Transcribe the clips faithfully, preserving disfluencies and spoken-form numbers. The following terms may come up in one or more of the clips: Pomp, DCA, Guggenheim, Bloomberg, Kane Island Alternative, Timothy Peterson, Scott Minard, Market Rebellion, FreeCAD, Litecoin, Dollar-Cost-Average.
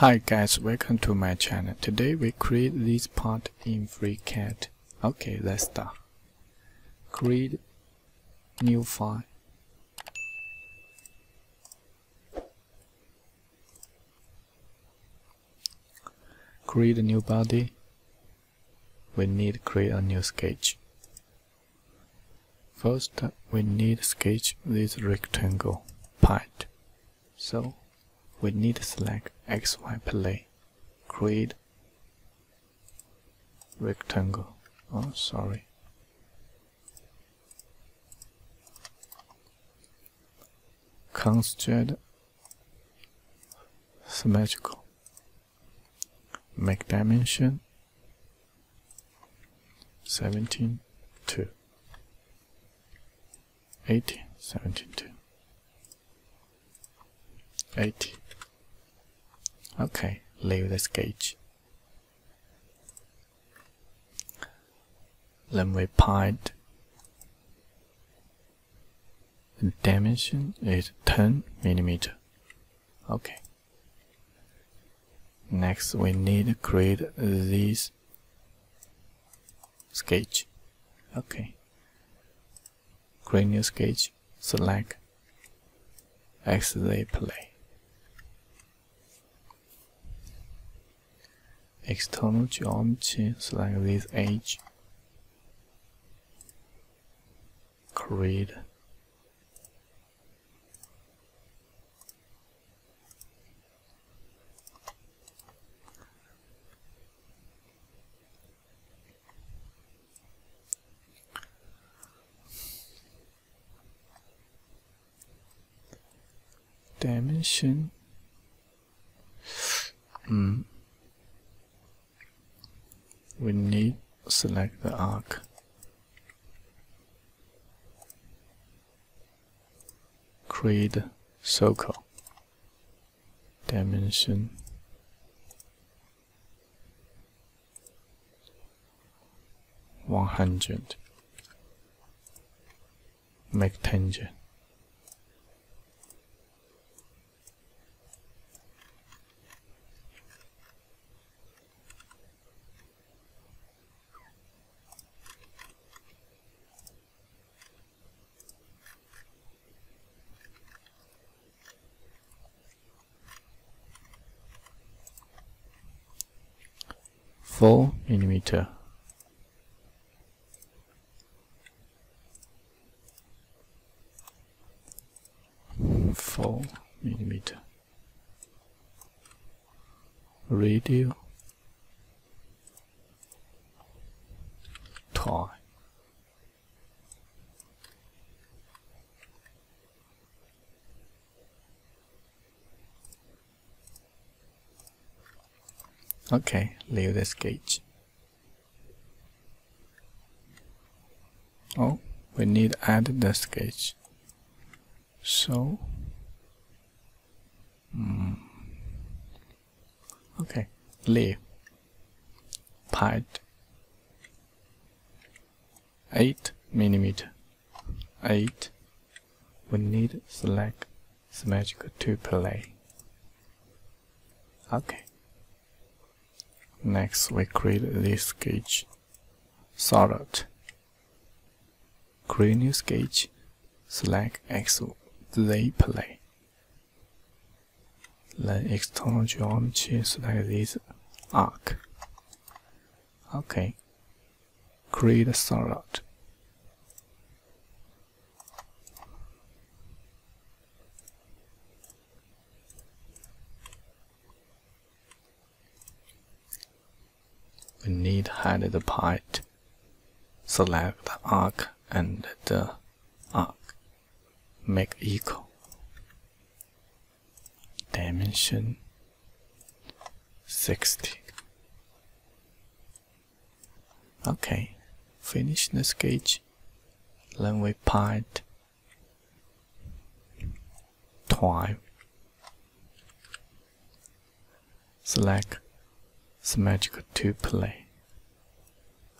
Hi guys, welcome to my channel. Today we create this part in FreeCAD. Okay, let's start. Create new file. Create a new body. We need to create a new sketch. First, we need to sketch this rectangle part. So we need to select X Y plane, create rectangle. Oh, sorry. Construct symmetrical. Make dimension seventeen two. Eighteen seventeen two. Eighty. Okay, leave the sketch. Then we pipe. The dimension is ten millimeters. Okay. Next, we need to create this sketch. Okay. Create new sketch. Select X Z plane. External geometry, select this edge, create dimension. Hmm. We need to select the arc, create circle, dimension one hundred, make tangent, four millimeter, four millimeter, radio, toy, okay. Leave the sketch. Oh, we need to add the sketch. So, mm, okay, leave. Part eight millimeter. Eight. We need to select symmetrical to play. Okay. Next, we create this sketch, solid. Create new sketch, select X Z plane. Then external geometry, select this arc. Okay. Create a solid. We need to hide the part, select the arc and the arc, make equal, dimension sixty. Okay, finish the sketch, then we pipe twelve, select symmetrical to play.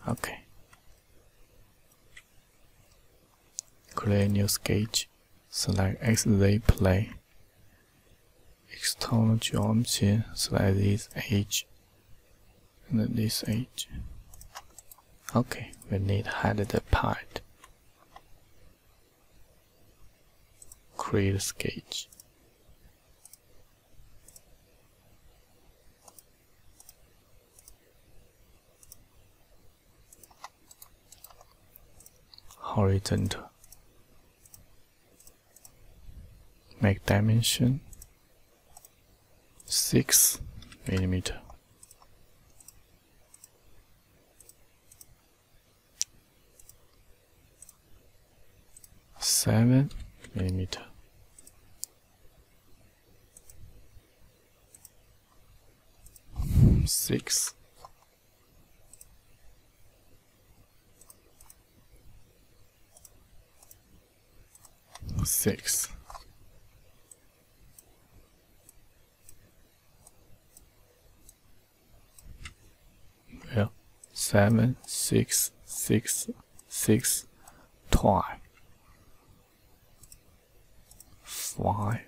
Okay. Create new sketch. Select X Z play. external geometry so that this edge and this edge. Okay, we need to hide the part. Create sketch. Horizontal. Make dimension six millimeter. Seven millimeter. Six. Six. Well, seven, six, six, six, twelve. Five.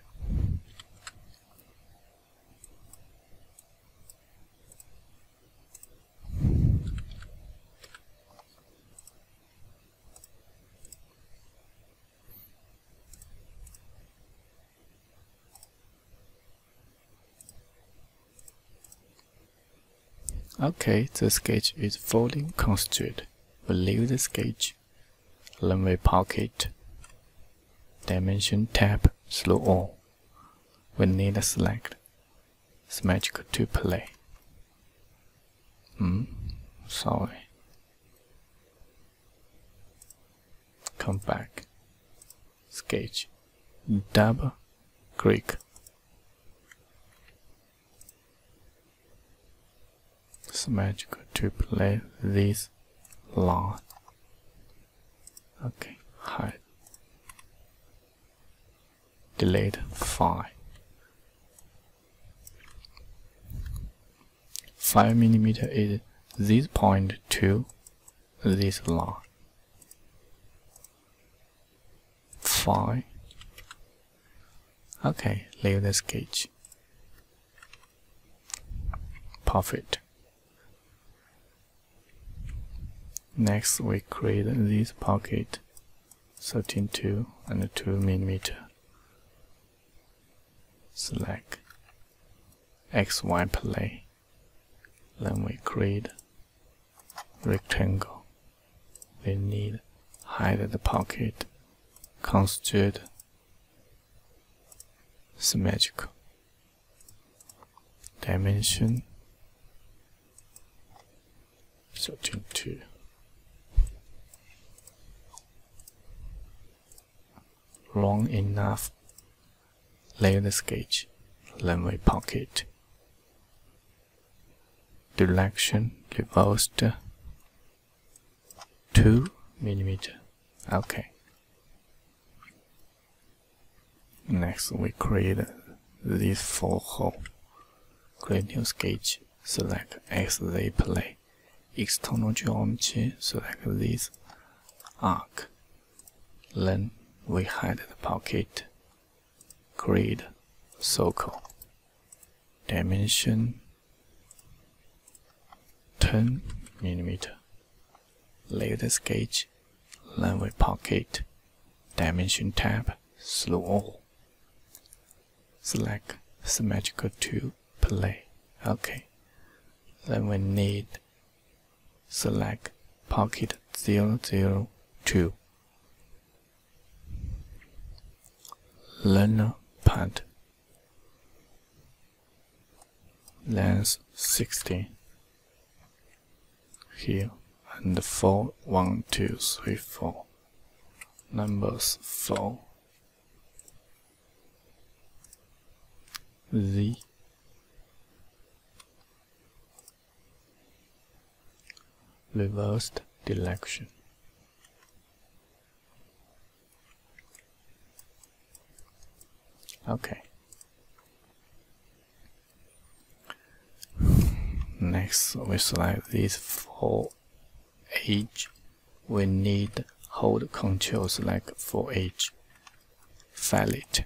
Okay, the sketch is fully constructed. We leave the sketch, then we pocket dimension tab through all. We need to select symmetrical to play. Hmm, sorry. Come back. Sketch. Double click. Symmetrical to play this line. Okay, hide. Delete file. Five millimeter is this point to this line. Fine. Okay, leave the sketch. Perfect. Next, we create this pocket thirteen two and two millimeter. Select X Y plane. Then we create rectangle. We need hide the pocket. Construct symmetrical. Dimension thirteen two. Long enough, lay the sketch, then we pocket. Direction reversed two millimeter. Okay. Next, we create this four hole. Create new sketch, select X Z plane. External geometry, select this arc. Then we hide the pocket, create circle, dimension ten millimeter, lay the sketch, then we pocket, dimension tab, through all, select symmetrical to play. Okay, then we need select pocket zero zero two. Learner part length sixteen here and four one two three four numbers four Z reversed direction. Okay. Next, we select these four edge. We need hold control select for edge. File it.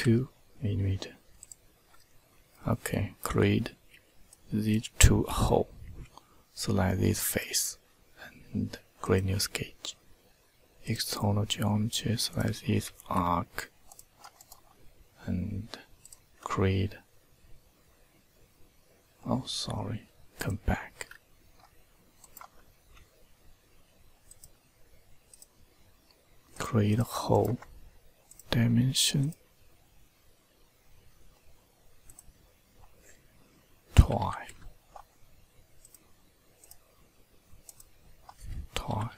two millimeter. Okay, create these two holes, select this face and create new sketch. External geometry, select this arc and create. Oh, sorry, come back. Create a hole dimension twelve. twelve.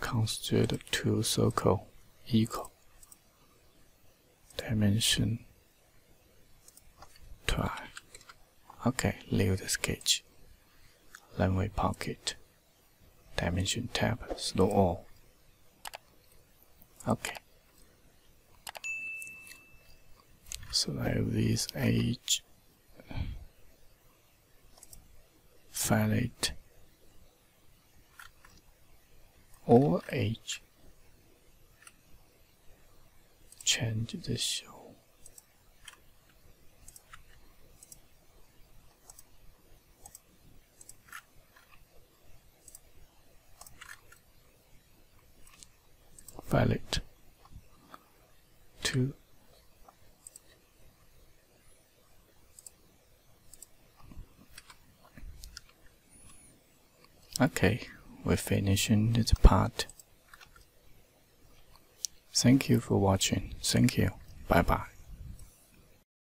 Construct two circle equal dimension twelve. Okay, leave the sketch. Runway pocket. Dimension tab, store all. Okay. Select this edge. File it. All edge. Change the show. Valid to okay, we're finishing this part. Thank you for watching. Thank you. Bye bye.